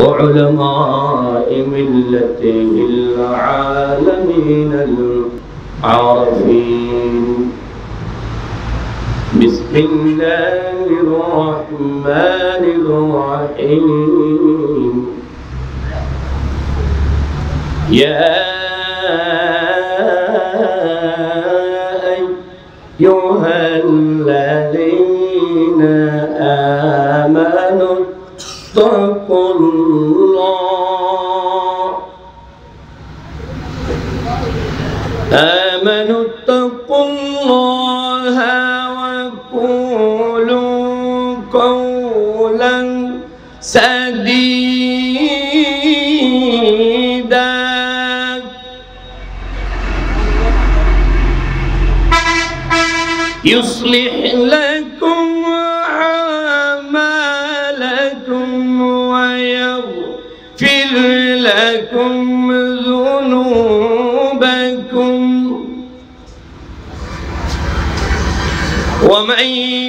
وعلماء ملة العالمين العارفين. بسم الله الرحمن الرحيم. يا أيها الذين آمنوا اتقوا الله وقولوا قولا سديدا يصلح لكم أعمالكم ويغفر لكم ذنوبكم ومن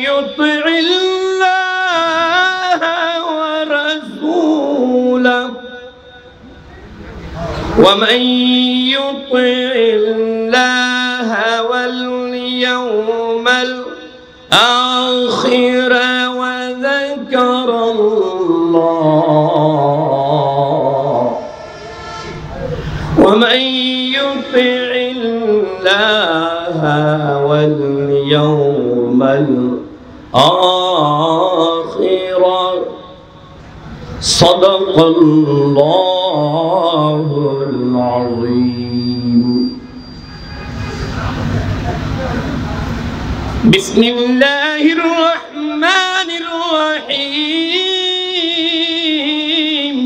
يطع الله ورسوله واليوم الآخر وذكر الله ومن يطع الله واليوم الآخر صدق الله العظيم. بسم الله الرحمن الرحيم.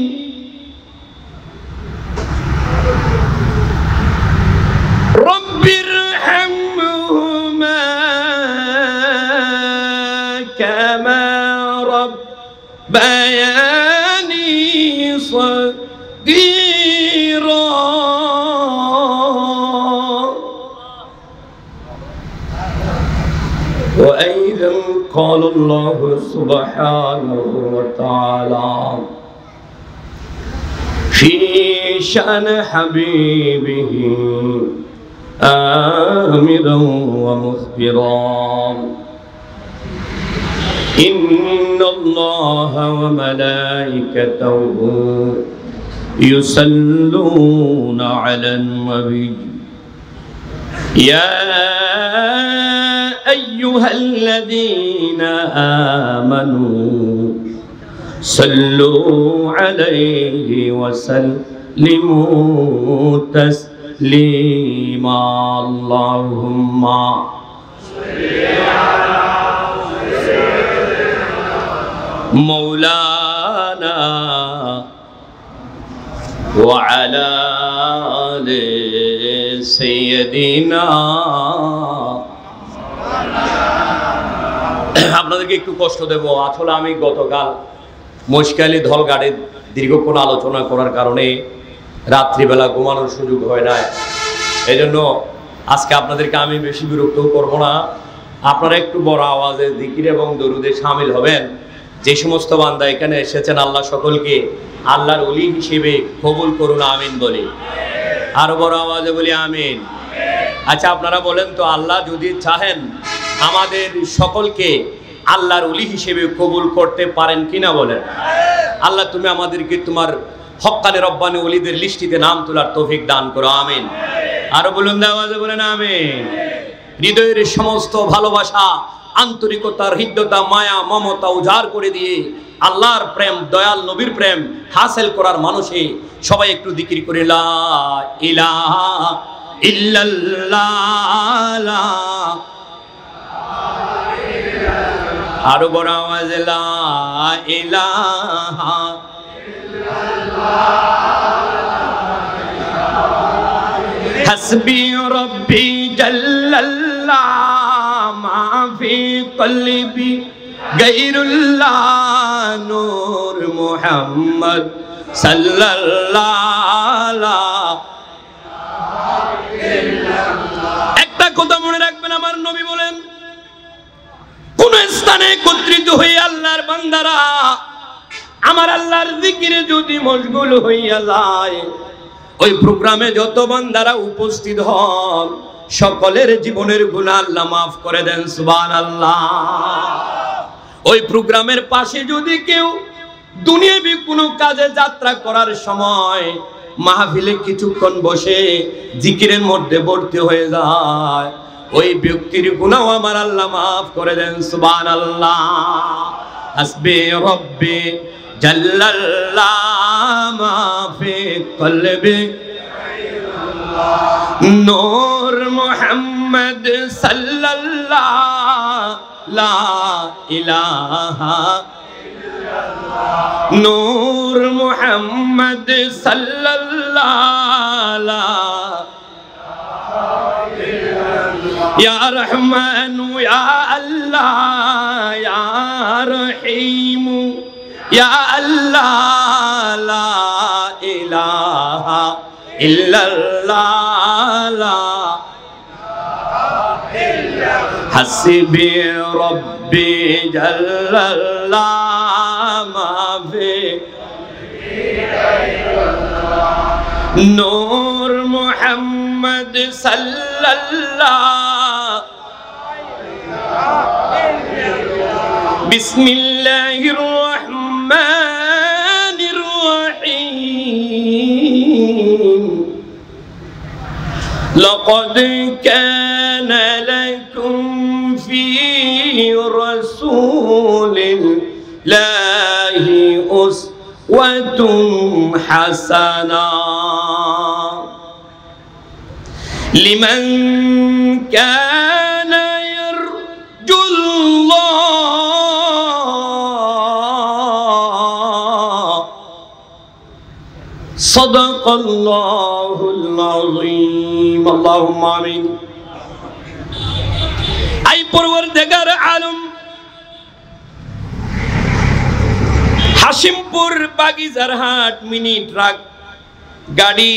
رب ارحمهما كما ربياني صغيرا وأيضا قال الله سبحانه وتعالى في شأن حبيبه آمرا ومخبرا إن الله وملائكته يصلون على النبي يا أيها الذين آمنوا صلوا عليه وسلموا تسليما اللهم صل على مولانا وعلى آل سيدنا. আপনাদেরকে একটু কষ্ট দেব। আসলে আমি গতকাল মুশকালি ধলঘাটে দীর্ঘক্ষণ আলোচনা করার কারণে রাত্রিবেলা ঘুমানোর সুযোগ হয় না, এই জন্য আজকে আপনাদেরকে আমি বেশি বিরক্ত করব না। আপনারা একটু বড় আওয়াজে জিকির এবং দরুদে শামিল হবেন। যে সমস্ত বান্দা এখানে এসেছেন আল্লাহ সকলকে আল্লাহর ওলি হিসেবে কবুল করুন, আমিন বলি। আরো বড় আওয়াজে বলি আমিন। আচ্ছা আপনারা বলেন তো, আল্লাহ যদি চাহেন আমাদের সকলকে আল্লাহর ওলি হিসেবে কবুল করতে পারেন কিনা বলেন? আল্লাহ তুমি আমাদেরকে তোমার হক্কানে রব্বানি ওলিদের লিস্টিতে নাম তোলার তৌফিক দান করো, আমিন। আরো বলুন আওয়াজে বলেন আমিন। হৃদয়ের সমস্ত ভালোবাসা, আন্তরিকতা, হৃদ্যতা, মায়া, মমতা উজাড় করে দিয়ে আল্লাহর প্রেম, দয়াল নবীর প্রেম হাসিল করার মানুষে সবাই একটু জিকির করে লা ইলাহা ইল্লাল্লাহ। আরো বড় আওয়াজে লা ইলাহা ইল্লাল্লাহ। হাসবি রব্বি জাল্লাল্লাহ ما في قلبي غير الله نور محمد صلى الله عليه وسلم. একটা কথা মনে রাখবেন, আমার নবী বলেন কোন স্থানে একত্রিত হয়ে আল্লাহর বান্দারা আমার আল্লাহর জিকিরে যদি মশগুল হইয়া যায়, ওই প্রোগ্রামে যত বান্দারা উপস্থিত হন সকলের জীবনের গুনাহ আল্লাহ মাফ করে দেন, সুবহানাল্লাহ। ওই প্রোগ্রামের পাশে যদি কেউ দুনিয়াবি কোনো কাজে যাত্রা করার সময় মাহফিলে কিছুক্ষণ বসে জিকিরের মধ্যে ভর্তি হয়ে যায়, ওই ব্যক্তির গুনাহ আমার আল্লাহ মাফ করে দেন, সুবহানাল্লাহ। হাসবি রব্বি জল্লাল্লাহ মা ফি কলবি নূর মুহাম্মদ সাল্লাল্লাহ লা ইলাহা ইল্লাল্লাহ নূর মুহাম্মদ সাল্লাল্লাহ লা ইয়া রহমান ইয়া আল্লাহ ইয়া রহিম ইয়া আল্লাহ লা ইলাহা illallah hasbi rabbi jallallah ma fi nur muhammad sallallahu bismillahir rahmanir rahim لقد كان لكم في رسول الله أسوة حسنة لمن كان يرجو الله صدق الله العظيم اللهم آمين اي پروردگار عالم Hashimpur Bagicharhat mini truck গাড়ি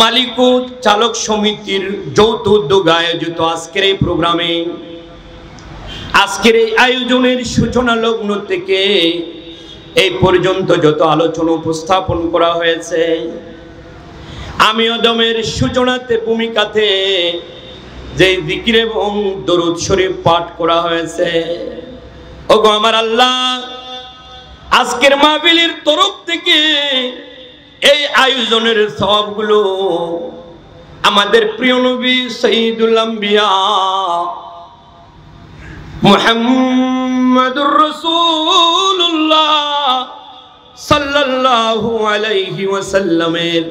মালিক ও চালক সমিতির যৌথ উদ্যোগে আয়োজিত আজকের এই প্রোগ্রামে আজকের এই আয়োজনের সূচনা লগ্ন থেকে এই পর্যন্ত যত আলোচনা উপস্থাপন করা হয়েছে আমি ওদমের সূচনাতে ভূমিকাতে যে জিকির এবং দরুদ শরীফ পাঠ করা হয়েছে ওগো আমার আল্লাহ আজকের মাহফিলের তরফ থেকে এই আয়োজনের সওয়াবগুলো আমাদের প্রিয় নবী সাইয়্যিদুল আম্বিয়া মুহাম্মাদুর রাসূলুল্লাহ সাল্লাল্লাহু আলাইহি ওয়াসাল্লামের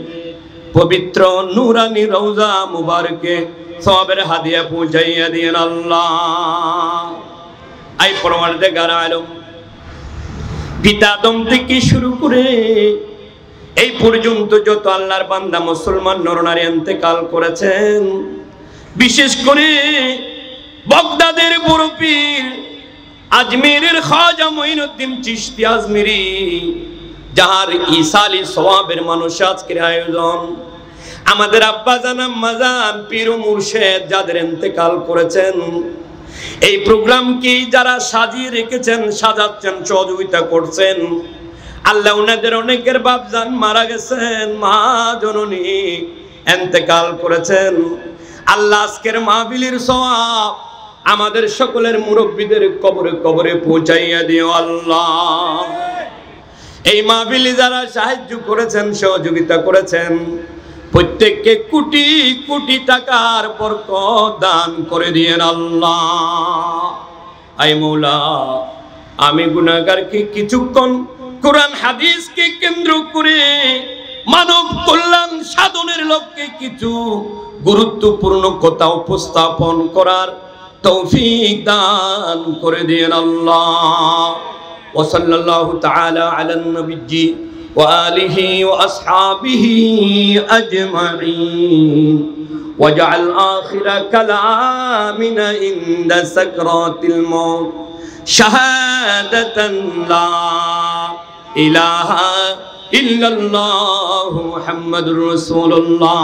পবিত্র নূরানী রওজা মুবারকে সওয়াবের হাদিয়া পৌঁছাইয়া দেন আল্লাহ। আই পরওয়ারদিগার আলম পিতা আদম থেকে শুরু করে এই পর্যন্ত যত আল্লাহর বান্দা মুসলমান নরনারী ইন্তেকাল করেছেন, বিশেষ করে বাগদাদের বড় পীর আজমিরের খাজা মুঈনুদ্দিন চিশতি আজমিরি যাহার ঈসালি সওয়াবের মানুষের আয়োজন, আমাদের আব্বা জান আম্মা জান পীর ও মুর্শিদ যাদের ইন্তেকাল করেছেন, এই প্রোগ্রামকে যারা সাজিয়ে রেখেছেন, সাজাচ্ছেন, সহযোগিতা করছেন আল্লাহ ওনাদের অনেকের বাপ জান মারা গেছেন, মা জননী ইন্তেকাল করেছেন আল্লাহ আজকের মাহফিলের সওয়াব আমাদের সকলের মুরব্বীদের কবরে কবরে পৌঁছাইয়া দিও আল্লাহ। এই মাহফিলে যারা সাহায্য করেছেন, সহযোগিতা করেছেন প্রত্যেককে কোটি কোটি টাকার বরকত দান করে দিয়েন আল্লাহ। আয় মওলা আমি গুনাহগারকে কিছুক্ষণ কোরআন হাদিসকে কেন্দ্র করে মানব কল্যাণ সাধনের লক্ষ্যে কিছু গুরুত্বপূর্ণ কথা উপস্থাপন করার তৌফিক দান করে দিয়েন আল্লাহ। وصلى الله تعالى على النبي وآله وأصحابه أجمعين وجعل آخر كلامنا عند سكرات الموت شهادة لا إله إلا الله محمد رسول الله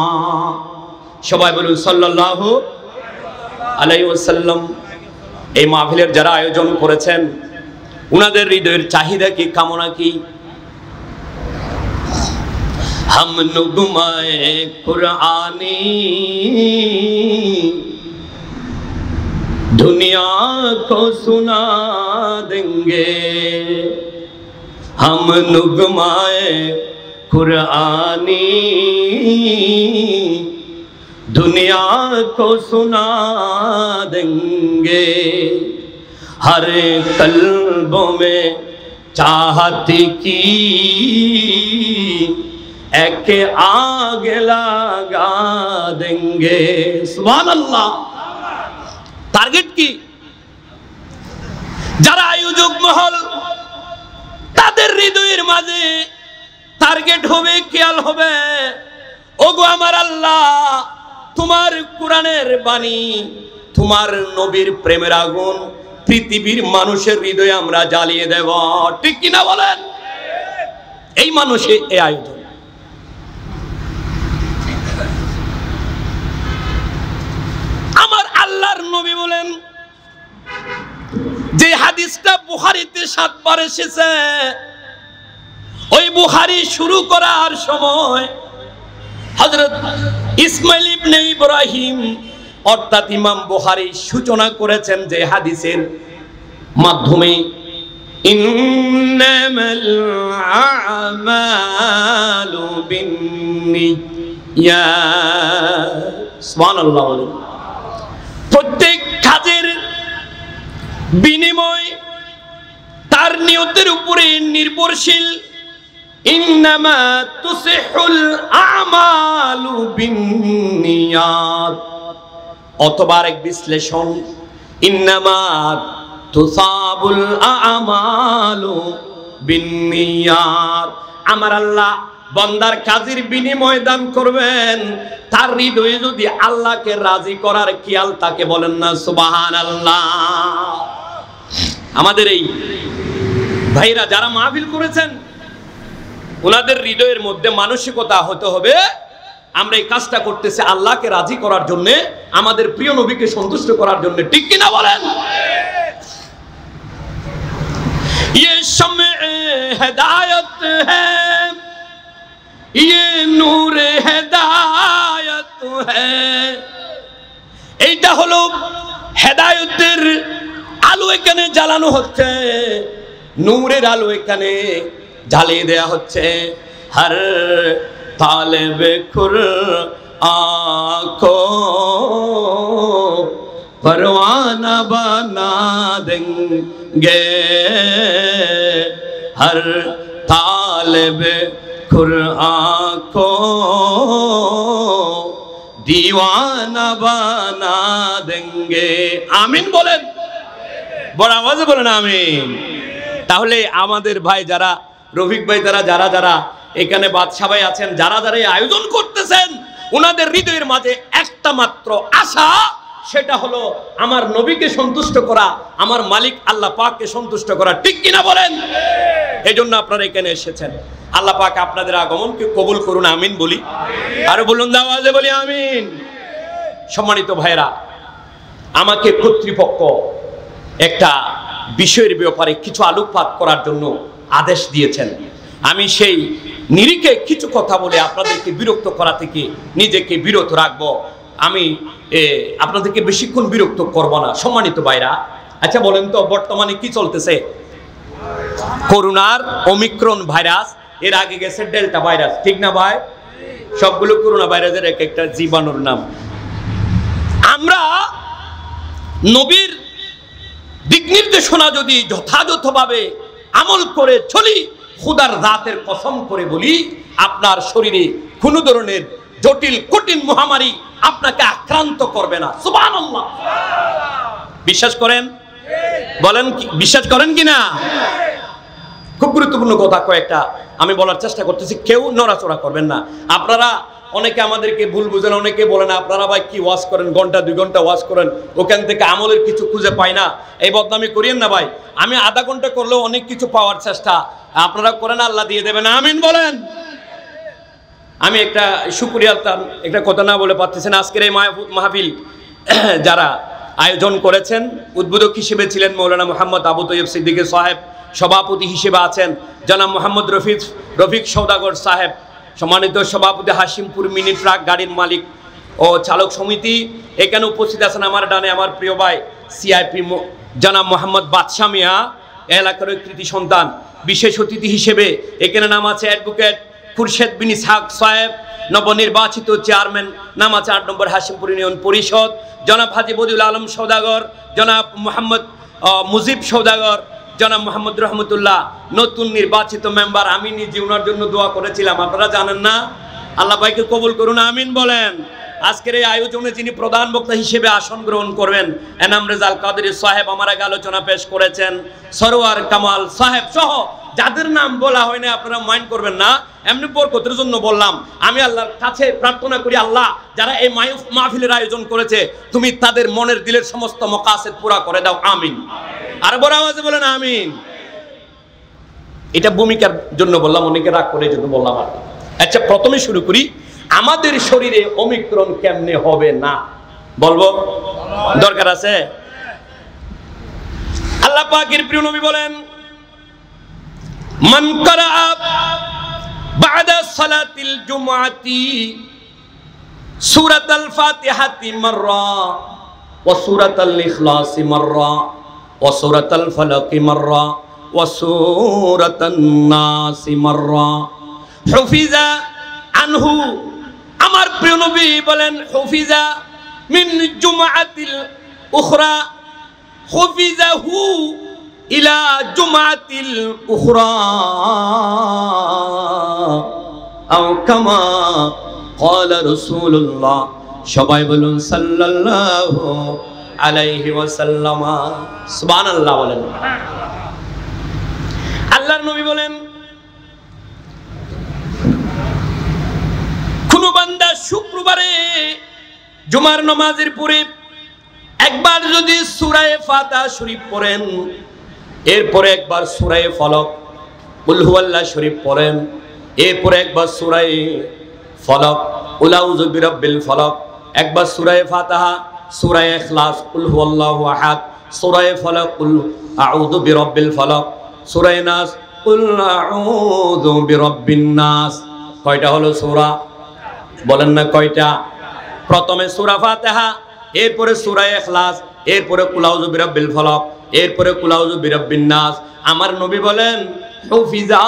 شباب صلى الله عليه وسلم এই মাহফিলের যারা আয়োজন করেছেন উনাদের হৃদয়ের চাহিদা কি, কামনা কি, हम नुगमाए कुरानी दुनिया को सुना देंगे। हम नुगमाए कुरानी दुनिया को सुना देंगे। हर कल्बों में चाहत की एक आग लगा देंगे। सुभान अल्लाह। टारगेट की जरा आयोजक महल তাদের হৃদয়ের মাঝে টার্গেট হবে, খেয়াল হবে, ওগো আমার আল্লাহ তোমার কুরআনের বাণী তোমার নবীর প্রেমের আগুন পৃথিবীর মানুষের হৃদয়ে আমরা জ্বালিয়ে দেব। ঠিক কি না বলেন? এই মানুষে এই আয়োজন। আমার আল্লাহর নবী বলেন যে হাদিসটা বুখারীতে 7 বার এসেছে, ওই বুখারী শুরু করার সময় হযরত ইসমাইল ইবনে ইব্রাহিম অর্থাৎ ইমাম বুখারী সূচনা করেছেন যে হাদিসের মাধ্যমে ইন্নামাল আমালু বিন্নিয়াত। সুবহানাল্লাহ। প্রত্যেক কাজের বিনিময় তার নিয়তের উপরে নির্ভরশীল। ইন্নামা তুসিহুল আমালু বিন্নিয়াত। অথবা আরেক বিশ্লেষণ ইন্নামা তুসাবুল আমালু বিন্নিয়াত। আমার আল্লাহ বান্দার কাজের বিনিময় দান করবেন, তার হৃদয়ে যদি আল্লাহকে রাজি করার খেয়াল থাকে, বলেন না সুবহানাল্লাহ। আমাদের এই ভাইরা যারা মাহফিল করেছেন ওনাদের হৃদয়ের মধ্যে মানসিকতা হতে হবে আমরা এই কাজটা করতেছি আল্লাহকে রাজি করার জন্য, আমাদের প্রিয় নবীকে সন্তুষ্ট করার জন্য। ঠিক কি না বলেন? ये शम्मे हिदायत है, ये नूर हिदायत है। এইটা হলো হেদায়েতের আলো, এখানে জ্বালানো হচ্ছে নূরের আলো, এখানে জ্বালিয়ে দেয়া হচ্ছে। हर तालिब कुरआन को परवाना बना देंगे। हर तालिब कुरआन को दीवाना बना देंगे। आमीन बोलें, बड़ा आवाज़ बोलें आमीन। তাহলে আমাদের ভাই যারা রফিক ভাই তারা যারা যারা এখানে বাদশা ভাই আছেন যারা যারা আয়োজন করতেছেন ওনাদের হৃদয়ের মাঝে একটা মাত্র আশা, সেটা হলো আমার নবীকে সন্তুষ্ট করা, আমার মালিক আল্লাহ পাককে সন্তুষ্ট করা। ঠিক কিনা বলেন? এইজন্য আপনারা এখানে এসেছেন। আল্লাহ পাক আপনাদের আগমনকে কবুল করুন। আমিন বলি, আরো বলুন দাওয়াজে বলি আমিন। সম্মানিত ভাইরা, আমাকে কর্তৃপক্ষ একটা বিষয়ের ব্যাপারে কিছু আলোকপাত করার জন্য আদেশ দিয়েছেন। আমি সেই নিরিখে কিছু কথা বলে আপনাদেরকে বিরক্ত করা থেকে নিজেকে বিরত রাখব। আমি আপনাদেরকে বেশিক্ষণ বিরক্ত করব না। সম্মানিত ভাইরা, আচ্ছা বলেন তো বর্তমানে কি চলতেছে? করোনার ওমিক্রন ভাইরাস, এর আগে গেছে ডেল্টা ভাইরাস, ঠিক না ভাই? সবগুলো করোনা ভাইরাসের এক একটা জীবাণুর নাম। আমরা নবীর দিক নির্দেশনা যদি যথাযথভাবে আমল করে চলি, খুদার রাতের কসম করে বলি, আপনার শরীরে কোনো ধরনের জটিল কঠিন মহামারী আপনাকে আক্রান্ত করবে না। সুবহানাল্লাহ। বিশ্বাস করেন? বলেন বিশ্বাস করেন কিনা? খুব গুরুত্বপূর্ণ কথা কয়েকটা আমি বলার চেষ্টা করতেছি, কেউ নড়াচড়া করবেন না। আপনারা অনেকে আমাদেরকে ভুল বুঝেন, অনেকে বলেন আপনারা ভাই কি ওয়াজ করেন, ঘন্টা 2 ঘন্টা ওয়াজ করেন, ওখান থেকে আমলের কিছু খুঁজে পাই না। এই বদনামি করিয়েন না ভাই। আমি আধা ঘন্টা করলেও অনেক কিছু পাওয়ার চেষ্টা আপনারা করেন, আল্লাহ দিয়ে দেবেন। আমিন বলেন। আমি একটা শুকরিয়া একটা কথা না বলে পারতেছেন। আজকের এই মাহফিল যারা আয়োজন করেছেন, উদ্বোধক হিসেবে ছিলেন মৌলানা মোহাম্মদ আবু তৈয়ব সিদ্দিকী সাহেব, সভাপতি হিসেবে আছেন জনাব মোহাম্মদ রফিক সওদাগর সাহেব, सम्मानित सभापति हाशिमपुर मिनी ट्रक गाड़ीर मालिक और चालक समिति एखाने उपस्थित आছেন আমার ডানে আমার প্রিয় ভাই সিআইপি জনাব মোহাম্মদ বাদশা মিয়া এলাকার কৃতি সন্তান বিশেষ অতিথি হিসেবে এখানে নাম আছে অ্যাডভোকেট খুরশেদ বিন ইসহাক সাহেব নবনির্বাচিত চেয়ারম্যান নাম আছে 8 নম্বর হাশিমপুর ইউনিয়ন পরিষদ জনাব হাজী বদিউল আলম সওদাগর জনাব মোহাম্মদ মুজিব সওদাগর জনাব মোহাম্মদ রহমতুল্লাহ নতুন নির্বাচিত মেম্বার আমি নিজে ওনার জন্য দোয়া করেছিলাম আপনারা জানেন না আল্লাহ ভাইকে কবুল করুন আমিন বলেন আজকের এই আয়োজনে যিনি প্রধান বক্তা হিসেবে আসন গ্রহণ করবেন এনাম রেজাল কাদেরী সাহেব আমার আগে আলোচনা পেশ করেছেন সরওয়ার কামাল সাহেব সহ যাদের নাম বলা হয় না আপনারা মাইন্ড করবেন না এমনি বরকতের জন্য বললাম আমি আল্লাহর কাছে প্রার্থনা করি আল্লাহ যারা এই মাহফিলের আয়োজন করেছে তুমি তাদের মনের দিলের সমস্ত মকাসিদ পুরা করে দাও আমিন আর বড় আওয়াজে বলেন আমিন এটা ভূমিকার জন্য বললাম অনেকে রাগ করে জন্য বললাম আচ্ছা প্রথমে শুরু করি আমাদের শরীরে ওমিক্রন কেমনে হবে না বলবো দরকার আছে আল্লাহ পাকের প্রিয় নবী বলেন মান করা বাদা সালাতিল জুমআতি সূরাতুল ফাতিহাতি মাররা ওয়া সূরাতুল ইখলাসি মাররা ওয়া সূরাতুল ফালাকি মাররা ওয়া সূরাতুন নাসি মাররা হুফিজা আনহু আমার প্রিয় নবী বলেন হুফিজা মিন জুমআতিল উখরা হুফিজাহু ইলা জুমআতিল উখরা আও কামা ক্বালা রাসূলুল্লাহ সবাই বলুন সাল্লাল্লাহু আলাইহি ওয়াসাল্লাম সুবহানাল্লাহ বলেন আল্লাহর নবী বলেন বান্দা শুক্রবারে জুমার নামাজের পরে একবার যদি সূরা ফাতিহা শরীফ পড়েন এরপর একবার সূরা ফলক কুল হুয়াল্লাহ শরীফ পড়েন এরপর একবার সূরা ফলক কুল আউযু বিরাব্বিল ফলক একবার সূরা ফাতিহা সূরা ইখলাস কুল হুয়াল্লাহু আহাদ সূরা ফলক কুল আউযু বিরাব্বিল ফলক সূরা নাস কুল আউযু বিরাব্বিন নাস কয়টা হলো সূরা বলেন না কয়টা প্রথমে সূরা ফাতিহা এরপরে সূরা ইখলাস এরপরে কুল আউযু বিরাব্বিল ফালাক এরপরে কুল আউযু বিরাব্বিন নাস আমার নবী বলেন হুফিজা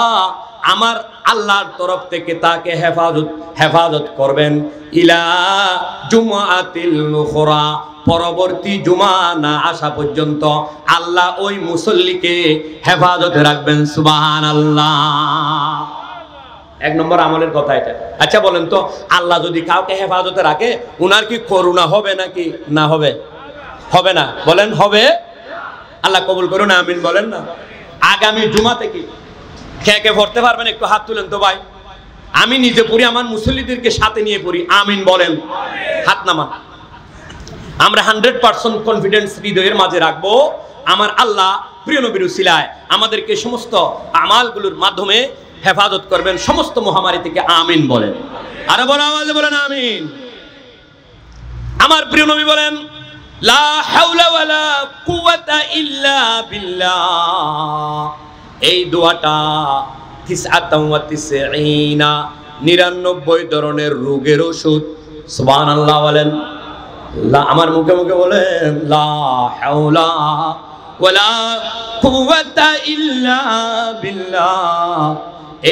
আমার আল্লাহর তরফ থেকে তাকে হেফাজত করবেন ইলা জুমআতিল উখরা পরবর্তী জুমা না আসা পর্যন্ত আল্লাহ ওই মুসল্লিকে হেফাজত রাখবেন সুবহানাল্লাহ এক নম্বর আমলের কথা এটা আচ্ছা বলেন তো আল্লাহ যদি কাউকে হেফাজতে রাখে উনার কি করুণা হবে নাকি না হবে হবে না বলেন হবে আল্লাহ কবুল করুন আমিন বলেন না আগামী জুমাতে কি কে পড়তে পারবেন একটু হাত তুলেন তো ভাই আমি নিজে পড়ি আমার মুসল্লিদেরকে সাথে নিয়ে পড়ি আমিন বলেন হাত নামান আমরা 100% কনফিডেন্স হৃদয়ের মাঝে রাখবো আমার আল্লাহ প্রিয় নবীর উসিলায় আমাদেরকে সমস্ত আমালগুলোর মাধ্যমে হেফাজত করবেন সমস্ত মহামারী থেকে আমিন বলেন আরে বড় আওয়াজে বলেন আমিন আমার প্রিয় নবী বলেন লা হাওলা ওয়ালা কুওয়াতা ইল্লা বিল্লাহ এই দোয়াটা 99 ধরনের রোগের ওষুধ সুবহানাল্লাহ বলেন লা আমার মুখে মুখে বলেন লা হাওলা ওয়ালা কুওয়াতা ইল্লা বিল্লাহ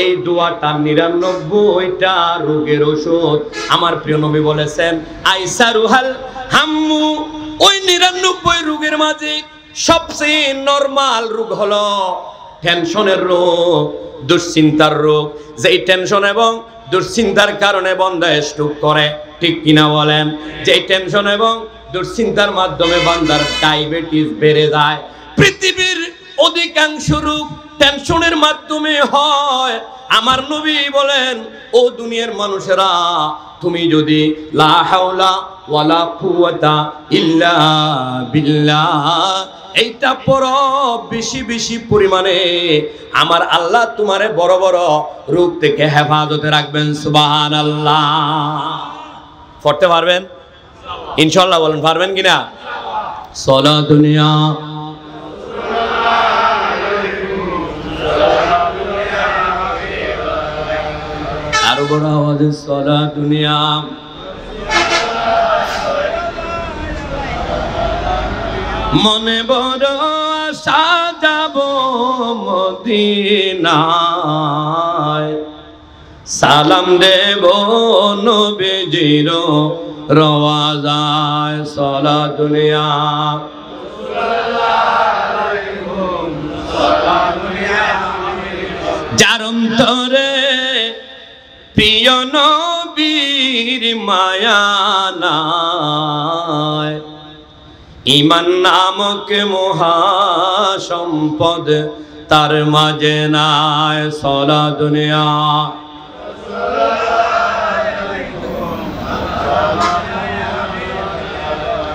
এই দোয়াটা 99টা রোগের ওষুধ আমার প্রিয় নবী বলেছেন আইসারুহাল হাম্মু ওই 99 রোগের মাঝে সবচেয়ে নরমাল রোগ হলো টেনশনের রোগ দুশ্চিন্তার রোগ যেই টেনশন এবং দুশ্চিন্তার কারণে বান্দা স্ট্রোক করে ঠিক কিনা বলেন যেই টেনশন এবং দুশ্চিন্তার মাধ্যমে বান্দার ডায়াবেটিস বেড়ে যায় পৃথিবীর অধিকাংশ রোগ টেনশনের মাধ্যমে হয় আমার নবী বলেন ও দুনিয়ার মানুষেরা তুমি যদি লা হাওলা ওয়ালা কুওয়াতা ইল্লা বিল্লাহ এইটা পড়ো বেশি বেশি পরিমাণে আমার আল্লাহ তোমারে বড় বড় রোগ থেকে হেফাজতে রাখবেন সুবহানাল্লাহ পড়তে পারবেন ইনশাআল্লাহ বলেন পারবেন কিনা সালা দুনিয়া আরো বড় আওয়াজে সালাতু নিয়াম মনে বড় আশা যাব মদিনায় সালাম দেব নবীজির রওজায় সালাতু নিয়াম যারম তরে প্রিয় নবীর মায়া নাই ইমান নামক মহাসম্পদ তার মাঝে নাই সালাতু নিয়াম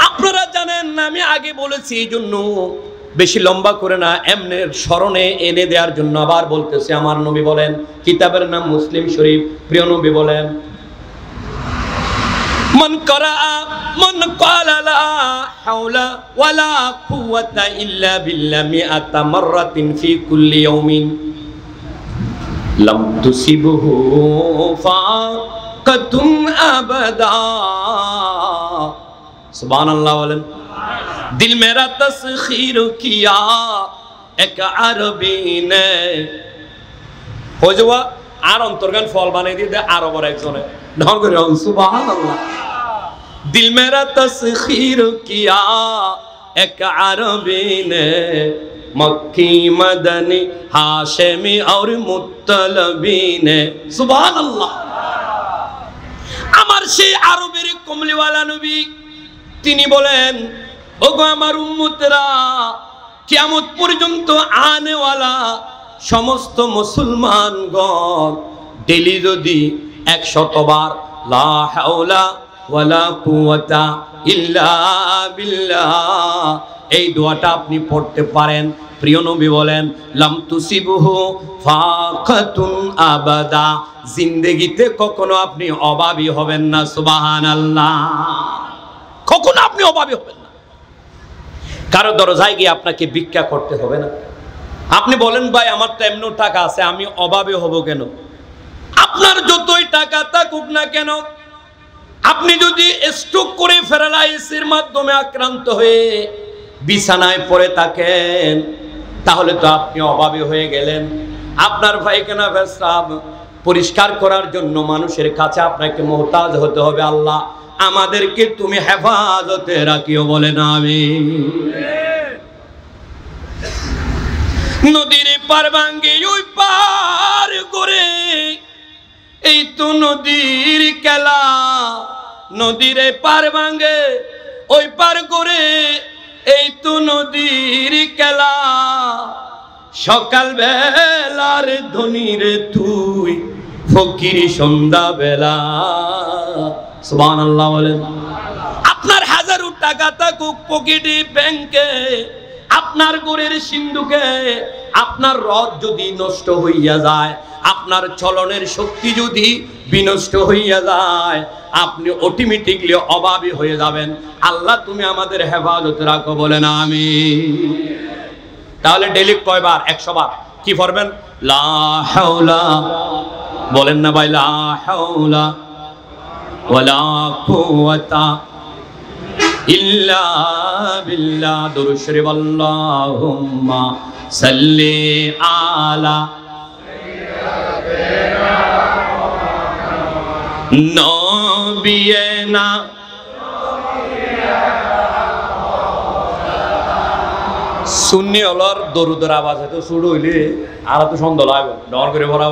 আপনারা জানেন আমি আগে বলেছি এইজন্য বেশি লম্বা করে না এমনে স্মরণে এনে দেওয়ার জন্য আবার বলতেছে আমার নবী বলেন কিতাবের নাম মুসলিম শরীফ প্রিয় নবী বলেন من قال لا حول ولا قوة إلا بالله 100 مرة في كل يوم لم تصبه فاقة أبدا سبحان الله ولن दिल मेरा तस्खीर किया एक अरबी ने हो जावा आर अंतर्गन फॉल बने दी दे आर ओवर एक्सोने नाम कर रहा हूँ सुभान अल्लाह दिल मेरा तस्खीर किया एक अरबी ने मक्की मदनी हाशमी और मुत्तलबी ने सुभान अल्लाह अमर शे आरुबेरी कुमली वाला नबी तिनी बोले ওগো আমার উম্মতরা কিয়ামত পর্যন্ত আনেওয়ালা সমস্ত মুসলমানগণ ডেলি যদি 100 বার লা হাওলা ওয়ালা কুওয়াতা ইল্লা বিল্লাহ এই দোয়াটা আপনি পড়তে পারেন প্রিয় নবী বলেন লাম তুসিবহু ফাকাতুন আবাদা জিন্দেগিতে কখনো আপনি অভাবী হবেন না সুবহানাল্লাহ কখনো আপনি অভাবী হবেন কারো দরজায় গিয়ে আপনাকে ভিক্ষা করতে হবে না আপনি বলেন ভাই আমার তো এমন টাকা আছে আমি অভাবে হব কেন আপনার যতই টাকা থাকুক না কেন আপনি যদি স্ট্রোক করে প্যারালাইসিসের মাধ্যমে আক্রান্ত হয়ে বিছানায় পড়ে থাকেন তাহলে তো আপনি অভাবে হয়ে গেলেন আপনার পায়খানা পেশাব পরিষ্কার করার জন্য মানুষের কাছে আপনাকে মুহতাজ হতে হবে আল্লাহ আমাদেরকে তুমি হেফাজতে রাখিও বলে না আমিন নদীর পার ভাঙ্গে ওই পার করে এই তো নদীর খেলা নদীর পার ভাঙ্গে ওই পার করে এই তো নদীর খেলা সকাল বেলার ধনির তুই ফকির সন্ধ্যা বেলা সুবহানাল্লাহ বলেন আপনার হাজারো টাকা থাকুক পকেটে ব্যাংকে আপনার ঘরের সিন্ধুকে আপনার রদ যদি নষ্ট হইয়া যায় আপনার চলনের শক্তি যদি বিনষ্ট হইয়া যায় আপনি অটোমেটিক্যালি অভাবী হয়ে যাবেন আল্লাহ তুমি আমাদের হেফাজত রাখো বলেন আমিন তাহলে ডেইলি কয়বার 100 বার কি পড়বেন লা হাওলা বলেন না ভাই লা হাওলা ولا قوة إلا بالله درشرب اللهم صل على نبينا سني الله درود رابعة تو سودو إليه على تو شون دلائب دار كريم برا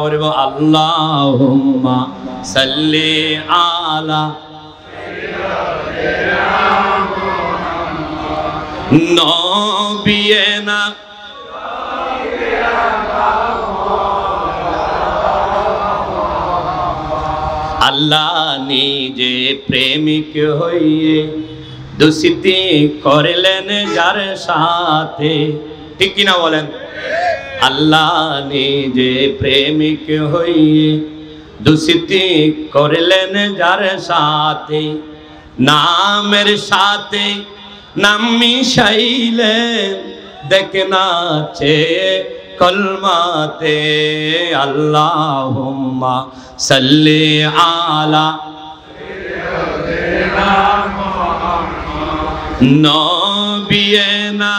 اللهم صل على نبينا الله নিজে প্রেমিক হইয়ে দুস্তি করলেন যার সাথে ঠিক কি না বলেন আল্লাহ নিজে প্রেমিক হইয়ে দুস্তি করলেন যার সাথে নামের সাথে নাম মিশাইলেন দেখে না চেয়ে कलमाते अल्लाहुम्मा सल्ली आला नबीना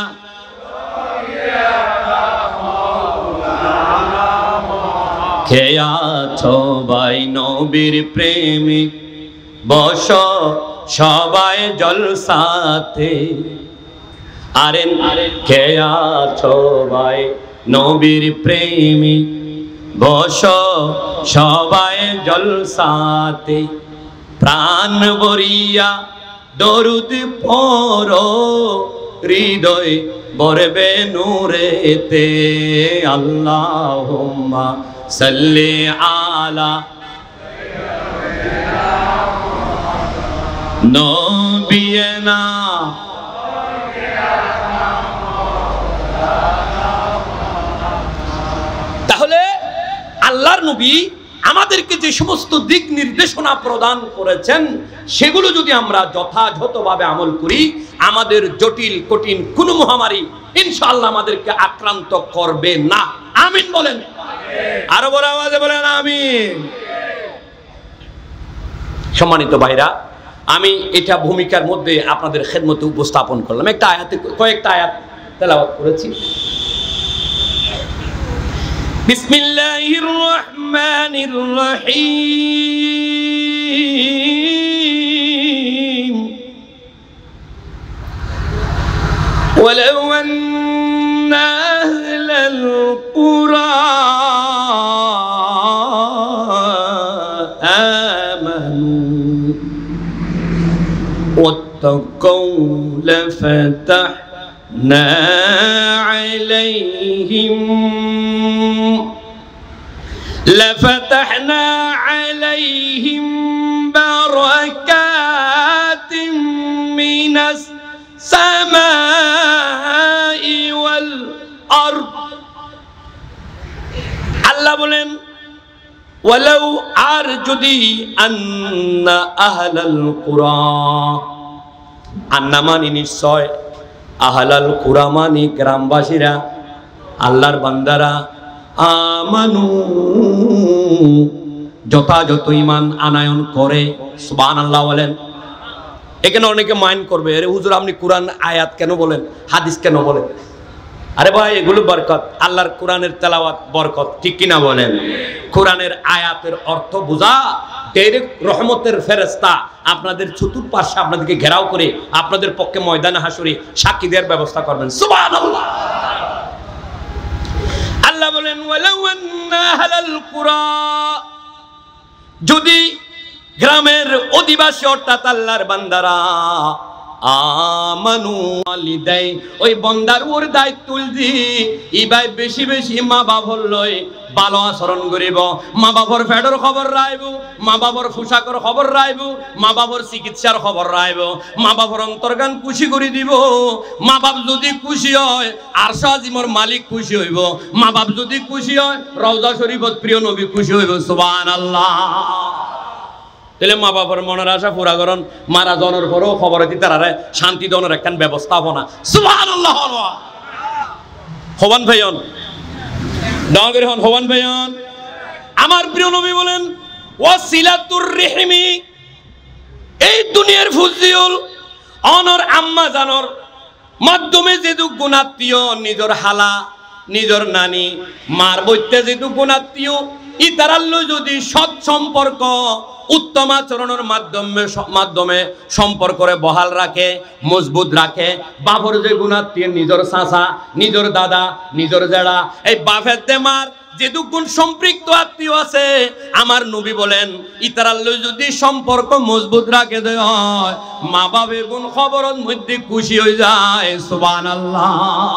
খেয়াছো ভাই নবীর প্রেমী বসো সবাই জলসাতে আরে খেয়াছো ভাই নবীর প্রেমী বসো সবাই জলসাতে প্রাণ ভরিয়া দরুদ পড়ো হৃদয় ভরবে নূরেতে আল্লাহুম্মা सल्ली आला नबीना তাহলে আল্লাহর নবী আমাদেরকে যে সমস্ত দিক নির্দেশনা প্রদান করেছেন সেগুলো যদি আমরা যথাযথভাবে আমল করি আমাদের জটিল কঠিন কোনো মহামারী ইনশাআল্লাহ আমাদেরকে আক্রান্ত করবে না আমিন বলেন আরো বড় আওয়াজে বলেন আমিন সম্মানিত ভাইরা আমি এটা ভূমিকার মধ্যে আপনাদের খেদমতে উপস্থাপন করলাম একটা আয়াতে কয়েকটা আয়াত তেলাওয়াত করেছি বিসমিল্লাহির রহমানির রহিম ওয়ালাউ আন্না আহলাল কুরা واتقوا لفتحنا عليهم بركات من السماء والأرض الله بولن ولو أرجدي أن أهل القرى আন্নামানি নিশ্চয় আহলাল কুরামানি গ্রামবাসীরা আল্লাহর বান্দারা আমানু যথাযথ ঈমান আনায়ন করে সুবহানাল্লাহ বলেন এখানে অনেকে মাইন্ড করবে আরে হুজুর আপনি কুরআন আয়াত কেন বলেন হাদিস কেন বলেন আরে ভাই এগুলো বরকত আল্লাহর কুরআনের তেলাওয়াত বরকত ঠিক কি না বলেন কুরআনের আয়াতের অর্থ বোঝা ডাইরেক্ট রহমতের ফেরেশতা আপনাদের চতুর্পাশে আপনাদেরকে ঘেরাও করে আপনাদের পক্ষে ময়দানে হাসরে সাক্ষী দেওয়ার ব্যবস্থা করবেন সুবহানাল্লাহ আল্লাহ বলেন ওয়ালাউ আন্না আহলাল কুরা যদি গ্রামের অধিবাসী অর্থাৎ আল্লাহর বান্দারা আমানু আলিদাই ওই বান্দার ওর দায়িত্ব তুলজি ইবাই বেশি বেশি মা বাবা লয় ভালো আচরণ করিব মা বাবার ফেডর খবর রাইব মা বাবার পোশাকর খবর রাইব মা বাবার চিকিৎসার খবর রাইব মা বাবার অন্তর্গান খুশি করে দিব মা বাপ যদি খুশি হয় আরশ আজিমের মালিক খুশি হইব মা বাপ যদি খুশি হয় রওজা শরীফত প্রিয় নবী খুশি হইব সুবহানাল্লাহ তাহলে মা বাবার মনের আশা পুরা করেন মারা জনের পরেও খবর দিতে তারা শান্তি দনের একখান ব্যবস্থাপনা সুবহানাল্লাহ হওয়ান ভাইয়ন নগর হন হওয়ান ভাইয়ন আমার প্রিয় নবী বলেন ওয়াসিলাতুর রহিমি এই দুনিয়ার ফুজিউল অনর আম্মা জানর মাধ্যমে যেদু গুণাত্মীয় নিজর হালা নিজর নানি মার বইতে যেদু গুণাত্মীয় ইতারাল্লো যদি সৎ সম্পর্ক উত্তম আচরণের মাধ্যমে সম্পর্করে বহাল রাখে মজবুত রাখে বাপর যে গুণাত্মীয় নিজর চাচা নিজর দাদা নিজর জেড়া এই বাপের দেমার যে দুগুণ সম্পৃক্ত আত্মীয় আছে আমার নবী বলেন ইতারাল্লো যদি সম্পর্ক মজবুত রাখে দেয় মা বাপের গুণ খবরের মধ্যে খুশি হয়ে যায় সুবহানাল্লাহ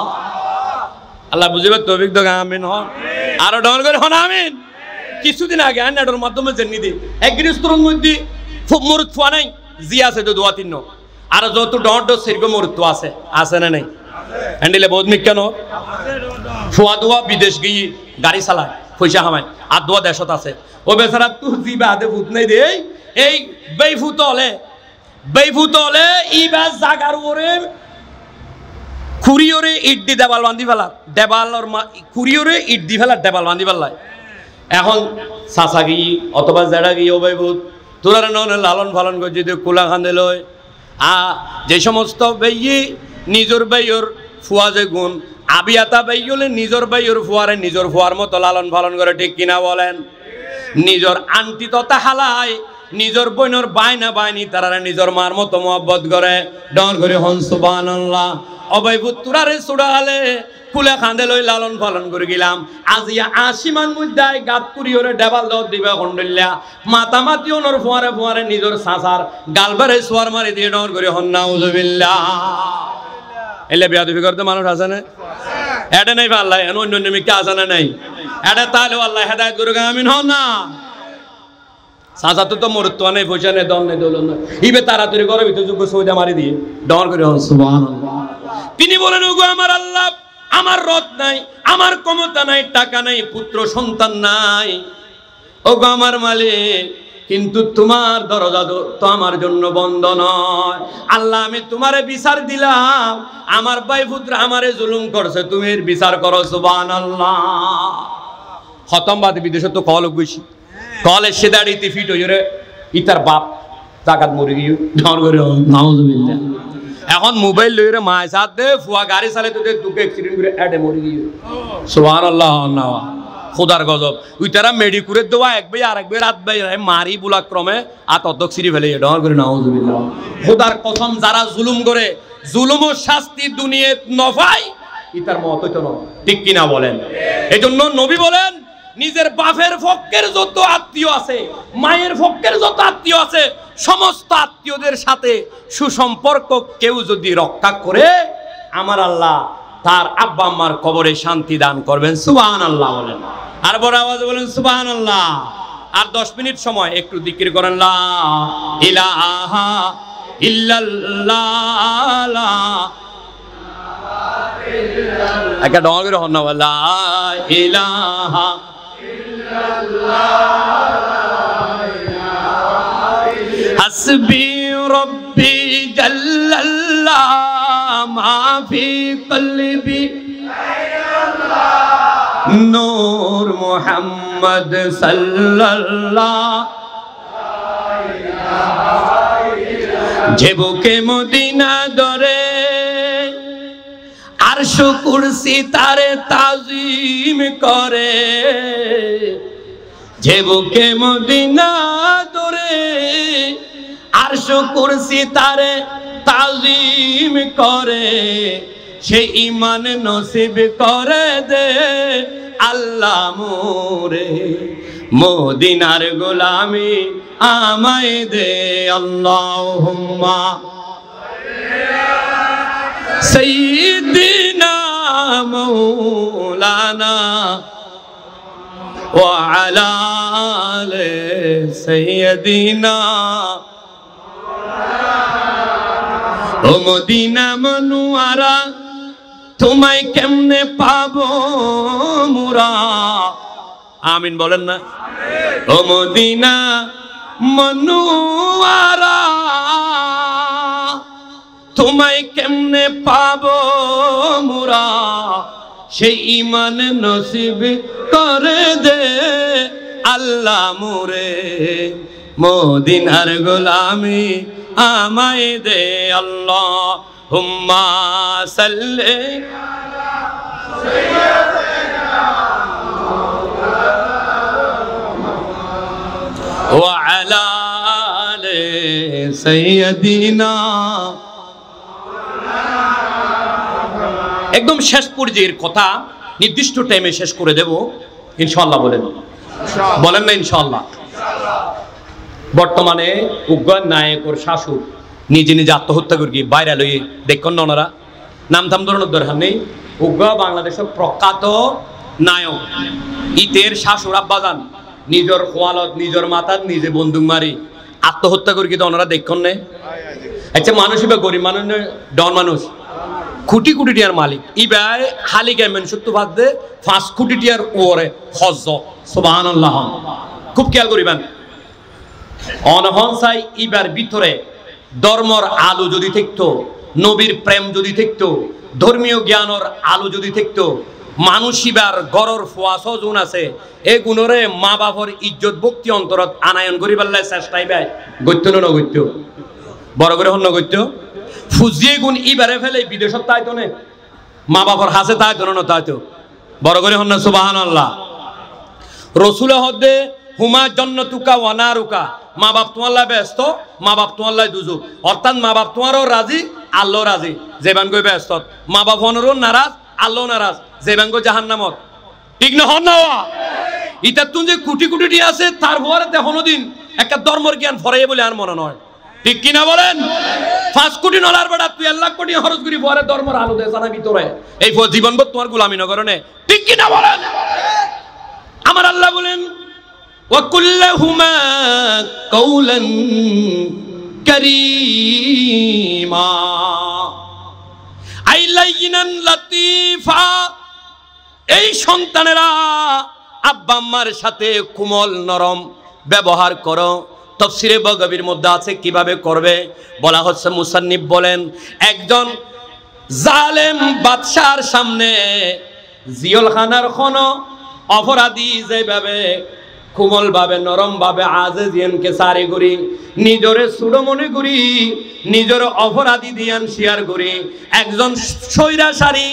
আল্লাহ বুঝিবে তৌফিক দাও আমিন হন আরো ডাউন করে হন আমিন কিছুদিন আগে আন্নাডর মাধ্যমে জেনিদি এক গৃহস্থর মধ্যে মরুত্বা নাই জি আছে তো দোয়া তিন্ন আর যত ডট সিরগ মরুত্বা আছে আছে না নাই হ্যান্ডেলে বহুত মিক্কান ফুয়া দোয়া বিদেশ গিয়ে গাড়ি চালায় পয়সা হামায় আর দোয়া দেশত আছে ও বেচারা তু জি বাদে ভূত নাই দে এই বেইফুতলে ইবা জাগার ওরে খুরিওরে ইট দি দেবাল বাঁধি ফেলা, দেবাল ওর খুরিওরে ইট দি ফেলা দেবাল বাঁধি ফেলায়। এখন চাচা গিয়ে অথবা জেডা গিয়ে ও ভাই ভূত তোলার নয় লালন পালন করে যদি কোলা খাঁদে লয়। যে সমস্ত বেয়ে নিজের বেয়র ফুয়া যে গুণ আবিয়াতা বেয়লে নিজের বেয়র ফুয়ারে নিজের ফুয়ার মতো লালন পালন করে, ঠিক কিনা বলেন? নিজের আন্টি তথা হালায় নিজের বইনের বাইনা বাইনি তারা নিজের মার মতো মহব্বত করে। ডর করে হন সুবহানাল্লাহ। অবৈভূত তোরারে সুড়ালে কুলে খাঁদে লই লালন পালন করে গেলাম, আজিয়া আশিমান মুদ্দায় গাত কুরিওরে দেবাল দর দিবা খন্ডল্লা মাতা মাতি ওনর ফুয়ারে ফুয়ারে নিজের সাঁচার গালবারে সোয়ার মারি দিয়ে ডর করে হন নাউজুবিল্লাহ। এলে বিয়াদবি করতে মানুষ আছে না? এটা নাই আল্লাহ অন্য অন্য মিকে আছে না নাই? এটা তাহলে আল্লাহ হেদায়েত করে আমিন হন না। সাঁচা তো মরতো নেই, পয়সা নেই, দল নেই, দৌল নেই, ইবে তাড়াতাড়ি করে ভিতরে যোগ্য সৌদা মারি দিয়ে ডর করে হন সুবহানাল্লাহ। তিনি বলেন ওগো আমার আল্লাহ, আমার রথ নাই, আমার ক্ষমতা নাই, টাকা নাই, পুত্র সন্তান নাই ওগো আমার মালিক, কিন্তু তোমার দরজা তো আমার জন্য বন্ধ নয়। আল্লাহ আমি তোমারে বিচার দিলাম, আমার ভাই পুত্রা আমারে জুলুম করছে, তুমি এর বিচার করো সুবহানাল্লাহ। খতমবাদ বিদেশে তো কল বেশি কলের সে দাঁড়িয়ে ফিট হয়ে ইতার বাপ জাকাত মরে গিয়ে ডর করে নাউজুবিল্লাহ। এখন মোবাইল লইরে মায়ের সাথে ফুয়া গাড়ি চালে তোদের দুঃখে অ্যাক্সিডেন্ট করে অ্যাডে মরে গিয়ে সুবহানাল্লাহ। নাওয়া খোদার গজব ওই তারা মেডিকুরে দেওয়া এক ভাই আর এক ভাই রাত ভাই মারি বুলাক্রমে আর তদ্দক সিঁড়ি ফেলে ডর করে নাউজুবিল্লাহ। খোদার কসম যারা জুলুম করে জুলুমের শাস্তি দুনিয়াত নফায় ইতার মত হইতো না, ঠিক কিনা বলেন? এই জন্য নবী বলেন নিজের বাপের পক্ষের যত আত্মীয় আছে, মায়ের পক্ষের যত আত্মীয় আছে, সমস্ত আত্মীয়দের সাথে সুসম্পর্ক কেউ যদি রক্ষা করে আমার আল্লাহ তার আব্বা আম্মার কবরে শান্তি দান করবেন। সুবহানাল্লাহ বলেন, আর বড় আওয়াজে বলেন সুবহানাল্লাহ। আর 10 মিনিট সময় একটু জিকির করেন লা ইলাহা ইল্লাল্লাহ। একটা ডর করে হন লা ইলাহা হাসবি রব্বি জাল্লাল্লাহ মা ফি কলবি নূর মুহাম্মদ সাল্লাল্লাহ। যে বুকে মদিনা ধরে আরশ কুরসি তারে তাজিম করে, যে বুকে মদিনা ধরে আরশ কুরসি তারে তাজিম করে, সে ইমান নসিব করে দে আল্লাহ মোরে, মদিনার গোলামি আমায় দে আল্লাহুম্মা سيدنا مولانا وعلى آل سيدنا مدينة منورة তোমায় কেমনে পাবো মোরা। আমিন বলেন না? ও মদিনা মনুয়ারা তোমায় কেমনে পাবো মোরা, সেই ইমান নসিব করে দে আল্লাহ মোরে, মদিনার গোলামি আমায় দে আল্লাহুম্মা সাল্লি আলা সাইয়্যিদিনা মুহাম্মাদ ওয়া আলা আলি সাইয়্যিদিনা। একদম শেষ পর্যায়ের কথা নির্দিষ্ট টাইমে শেষ করে দেব ইনশাআল্লাহ। বলেন বলেন না ইনশাআল্লাহ? বর্তমানে উগ্র নায়ক ওর শাশুড় নিজে নিজে আত্মহত্যা করি বাইরে লইয়ে দেখুন না, ওনারা নাম থাম ধরনের দরকার নেই। উগ্র বাংলাদেশের প্রখ্যাত নায়ক ইতের শাশুড় আব্বাজান নিজের খোয়ালত নিজের মাথার নিজে বন্দুক মারি আত্মহত্যা করি, তো ওনারা দেখুন না। আচ্ছা মানুষ বা গরিব মানুষ ডন মানুষ কোটি কোটি টিয়ার মালিক ইবাই খালি কেমন সত্য বাদ দে 5 কোটি টিয়ার ওরে হজ। সুবহানাল্লাহ। খুব খেয়াল করিবেন অনহনসাই ইবার ভিতরে ধর্মর আলো যদি থাকতো, নবীর প্রেম যদি থাকতো, ধর্মীয় জ্ঞান আর আলো যদি থাকতো মানুষিবার গরর ফুয়াস জোন আছে এই গুণরে মা বাবার ইজ্জত ভক্তি অন্তরত আনায়ন করিবাল্লাই চেষ্টাই ভাই গত্য ন গত্য বড় করে হন গত্য ফুজিয়ে গুণ ইবারে ফেলে বিদেশত তাইতো না মা বাবার হাসে তাই ধরন তাইতো বড় করে হন সুবহানাল্লাহ রাসূল হদে হুমা জান্নাতুকা ওয়া নারুকা মা বাপ তোমাল্লাই ব্যস্ত মা বাপ তোমাল্লাই দুজুক অর্থাৎ মা বাপ তোমারও রাজি আল্লাহ রাজি যেবান কই ব্যস্ত মা বাপ হনরও নারাজ আল্লাহ নারাজ যেবাঙ্গ জাহান্নামত ঠিক না হন না ইতা তুন যে কোটি কোটি টি আছে তার হওয়ারে দেখনো দিন একটা ধর্মের জ্ঞান ফরাইয়ে বলে আর মনে নয় ঠিক কি না বলেন 5 কোটি ডলার বড় তুই 1 লাখ কোটি খরচ করি পরে ধর্মের আলো দেয় জানা ভিতরে এই জীবন বত তোমার গোলামি নগরনে ঠিক কি না বলেন আমার আল্লাহ বলেন ওয়া কুল্লাহুমা কাওলান কারীমা আইলাইনান লতিফা এই সন্তানেরা আব্বা আম্মার সাথে কোমল নরম ব্যবহার করো তাফসিরে বগাবির মধ্যে আছে কিভাবে করবে বলা হচ্ছে মুসান্নিফ বলেন একজন জালেম বাদশার সামনে জিয়লখানার খন অপরাধী যেভাবে কোমল ভাবে নরম ভাবে আজিজিয়ানকে সারি করি নিজরে সুড় মনে করি নিজর অপরাধী দিয়ান শেয়ার করি একজন সৈরাসারি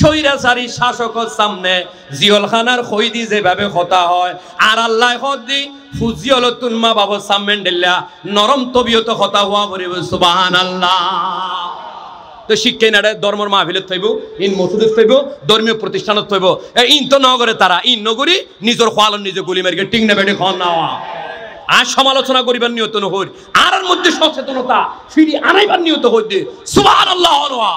সৈরাসারি শাসকর সামনে জিয়লখানার খইদি যেভাবে কথা হয় আর আল্লাহ খদি ফুজিয়ল তুলমা বাবা সামমেন্ডেল্লা নরম তবিয়ত কথা হওয়া বরে সুবহানাল্লাহ তো শিক্ষা না ধর্মর মাহফিলত থইব ইন মসজিদে থইব ধর্মীয় প্রতিষ্ঠানত থইব ইন তো নগরে তারা ইন নগরী নিজর খোয়ালন নিজে গুলি মারকে টিং না বেটে খন নাওয়া আর সমালোচনা করিবার নিয়ত নহর আর মধ্যে সচেতনতা ফিরি আনাইবার নিয়ত হইদে সুবহানাল্লাহ আল্লাহ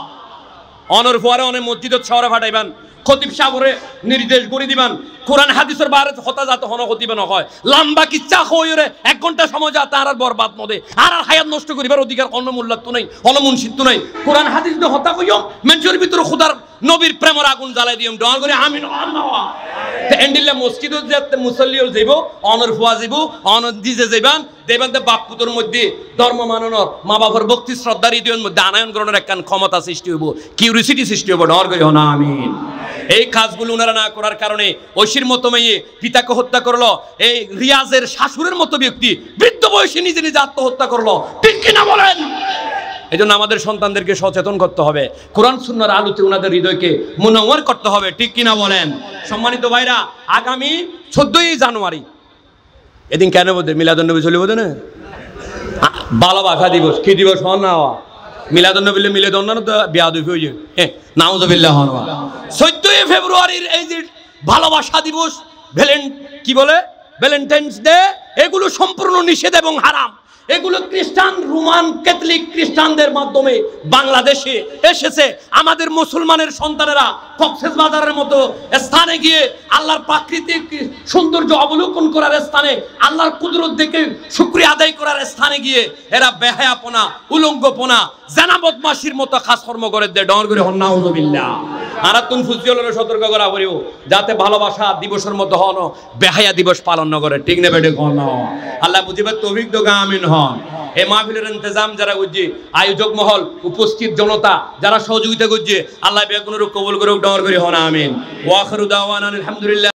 অনর পরে অনে মসজিদত শহরে ফাটাইবান খতিব সাহেবরে নির্দেশ করে দিবান কোরআন হাদিসের বাইরে কথা যাতে হন হতিবান হয় লম্বা কিচ্ছা হইরে 1 ঘন্টা সময় যা তার আর বরবাদ মধ্যে আর হায়াত নষ্ট করিবার অধিকার অন্য মূল্যত নাই হল মুনশিদ নাই কোরআন হাদিস দ হতা কইম মেনজুর ভিতর খোদার নবীর প্রেমের আগুন জ্বালাই দিম দোয়া করে আমিন আল্লাহ তে এন্ডিল্লা মসজিদত যেতে মুসল্লিও যাইবো অনর ফুয়া যাইবো অনর দিজে যাইবান দেবান্তে বাপ পুত্রের মধ্যে ধর্ম মাননর মা বাবার ভক্তি শ্রদ্ধা হৃদয়ের মধ্যে আনায়ন গ্রহণের একখান ক্ষমতা সৃষ্টি হইব কিউরিসিটি সৃষ্টি হইব দোয়া করে হন আমিন এই কাজগুলো ওনারা না করার কারণে ঐশীর মতো মেয়ে পিতাকে হত্যা করলো এই রিয়াজের শাশুড়ের মতো ব্যক্তি বৃদ্ধ বয়সে নিজে নিজে আত্মহত্যা করলো ঠিক কিনা বলেন এজন্য আমাদের সন্তানদেরকে সচেতন করতে হবে কোরআন সুন্নাহর আলোতে ওনাদের হৃদয়কে মুনাওয়ার করতে হবে ঠিক কিনা বলেন সম্মানিত ভাইরা আগামী 14ই জানুয়ারি এদিন কেন বলতে মিলাদুন্নবী চলে বলতে না ভালোবাসা দিবস কি দিবস হন না মিলাদুন্নবী মিলাদুন্নবী তো বিয়াদবি হয়ে যায় নাউজুবিল্লাহ হনবা 14ই ফেব্রুয়ারির এই যে ভালোবাসা দিবস কি বলে ভ্যালেন্টাইন্স ডে এগুলো সম্পূর্ণ নিষেধ এবং হারাম এগুলো খ্রিস্টান রোমান ক্যাথলিক খ্রিস্টানদের মাধ্যমে বাংলাদেশে এসেছে আমাদের মুসলমানের সন্তানেরা কক্সবাজারের মতো স্থানে গিয়ে আল্লাহর প্রাকৃতিক সৌন্দর্য অবলোকন করার স্থানে আল্লাহর কুদরত দেখে শুকরিয়া আদায় করার স্থানে গিয়ে এরা বেহায়াপনা উলঙ্গপনা জানাবদমাশির মতো খাস কর্ম করে দেয় ডর করে হন নাউযুবিল্লাহ আরা তুন ফুজিয়লরে সতর্ক করা করিও যাতে ভালোবাসা দিবসের মতো হন বেহায়া দিবস পালন করে ঠিক না বেটে কোন আল্লাহ বুঝিবে তৌফিক দোগা আমিন হন এই মাহফিলের ইন্তজাম যারা করছে আয়োজক মহল উপস্থিত জনতা যারা সহযোগিতা করছে আল্লাহ বেগুনরূপ কবুল করুক দোয়া করি হন আমিন ওয়া আখিরু দাওয়ানা আলহামদুলিল্লাহ।